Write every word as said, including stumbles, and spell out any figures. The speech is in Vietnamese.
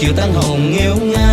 chịu tan hồn nghèo ngã.